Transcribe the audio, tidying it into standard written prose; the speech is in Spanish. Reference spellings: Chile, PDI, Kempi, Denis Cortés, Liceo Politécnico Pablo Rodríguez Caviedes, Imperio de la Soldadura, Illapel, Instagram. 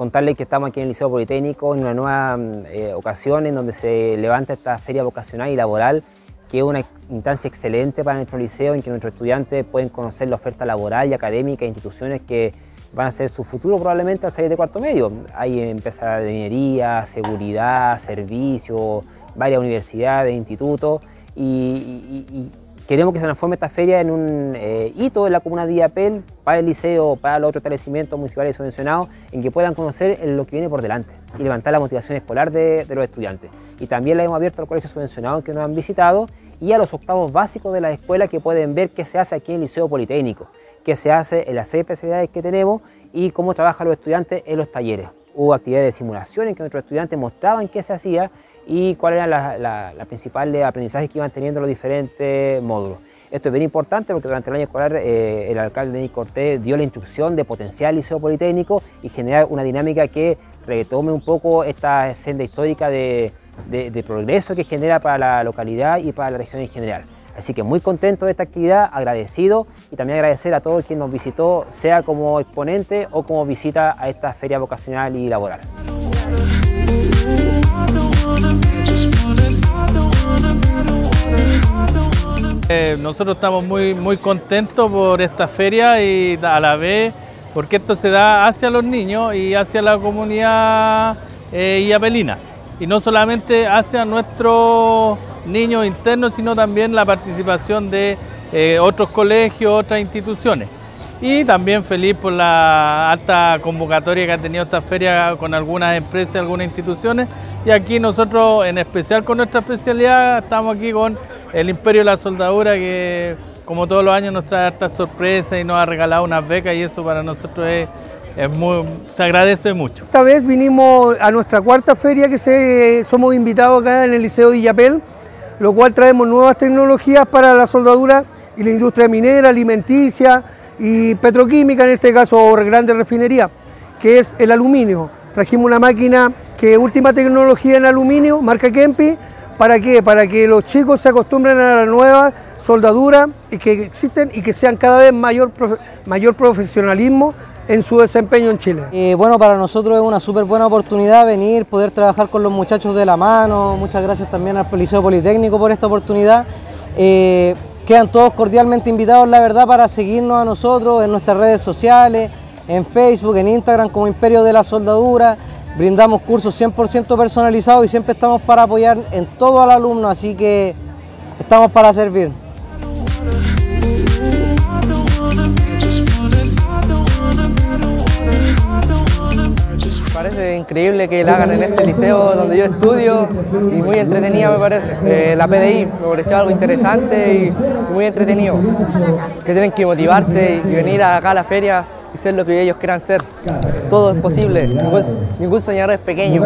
Contarles que estamos aquí en el Liceo Politécnico en una nueva ocasión en donde se levanta esta feria vocacional y laboral, que es una instancia excelente para nuestro liceo, en que nuestros estudiantes pueden conocer la oferta laboral y académica de instituciones que van a ser su futuro probablemente al salir de cuarto medio. Hay empresas de minería, seguridad, servicios, varias universidades, institutos, y queremos que se transforme esta feria en un hito de la comuna de Illapel para el liceo, para los otros establecimientos municipales subvencionados, en que puedan conocer lo que viene por delante y levantar la motivación escolar de los estudiantes. Y también la hemos abierto a los colegios subvencionados que nos han visitado y a los octavos básicos de las escuelas, que pueden ver qué se hace aquí en el Liceo Politécnico, qué se hace en las 6 especialidades que tenemos y cómo trabajan los estudiantes en los talleres. Hubo actividades de simulación en que nuestros estudiantes mostraban qué se hacía y cuáles eran las principales aprendizajes que iban teniendo los diferentes módulos. Esto es bien importante porque durante el año escolar el alcalde Denis Cortés dio la instrucción de potenciar el Liceo Politécnico y generar una dinámica que retome un poco esta senda histórica de progreso que genera para la localidad y para la región en general. Así que muy contento de esta actividad, agradecido, y también agradecer a todos quien nos visitó, sea como exponente o como visita a esta feria vocacional y laboral. Nosotros estamos muy contentos por esta feria y a la vez porque esto se da hacia los niños y hacia la comunidad illapelina, y no solamente hacia nuestros niños internos, sino también la participación de otros colegios, otras instituciones. Y también feliz por la alta convocatoria que ha tenido esta feria con algunas empresas, algunas instituciones. Y aquí nosotros, en especial con nuestra especialidad, estamos aquí con el Imperio de la Soldadura, que como todos los años nos trae hartas sorpresas y nos ha regalado unas becas, y eso para nosotros se agradece mucho. Esta vez vinimos a nuestra cuarta feria que somos invitados acá en el Liceo de Illapel, lo cual traemos nuevas tecnologías para la soldadura y la industria minera, alimenticia y petroquímica, en este caso grande refinería, que es el aluminio. Trajimos una máquina que es última tecnología en aluminio, marca Kempi. ¿Para qué? Para que los chicos se acostumbren a la nueva soldadura y que existen y que sean cada vez mayor profesionalismo en su desempeño en Chile. Bueno, para nosotros es una súper buena oportunidad venir, poder trabajar con los muchachos de la mano. Muchas gracias también al Liceo Politécnico por esta oportunidad. Quedan todos cordialmente invitados, la verdad, para seguirnos a nosotros en nuestras redes sociales, en Facebook, en Instagram, como Imperio de la Soldadura. Brindamos cursos 100% personalizados y siempre estamos para apoyar en todo al alumno, así que estamos para servir. Parece increíble que la hagan en este liceo donde yo estudio, y muy entretenida me parece. La PDI me pareció algo interesante y muy entretenido, que tienen que motivarse y venir acá a la feria y ser lo que ellos quieran ser. Todo es posible, ningún soñador es pequeño.